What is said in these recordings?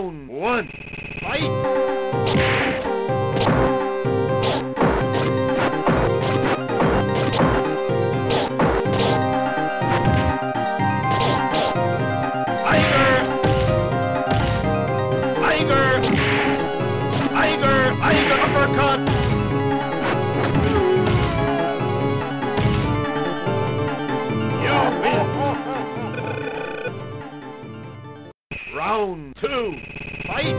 Round one, fight! Round two, fight!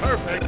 Perfect.